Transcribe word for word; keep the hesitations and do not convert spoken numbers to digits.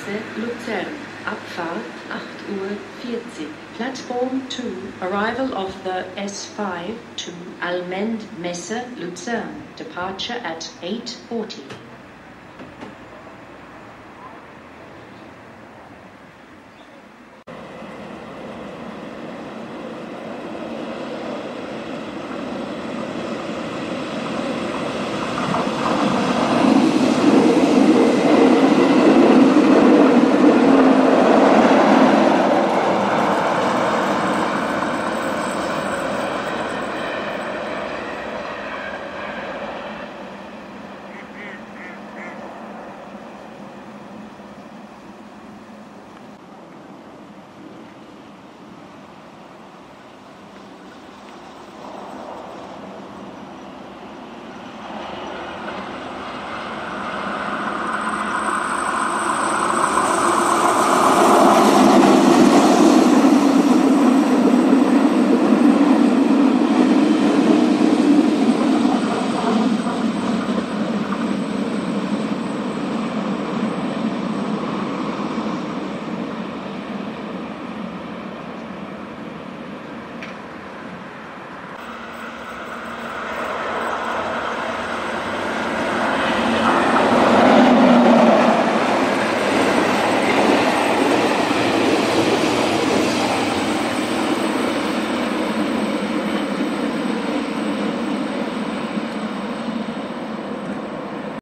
Straße, Luzern, Abfahrt acht Uhr vierzig. Platform two, arrival of the S five to Almendmesse, Luzern, departure at eight forty.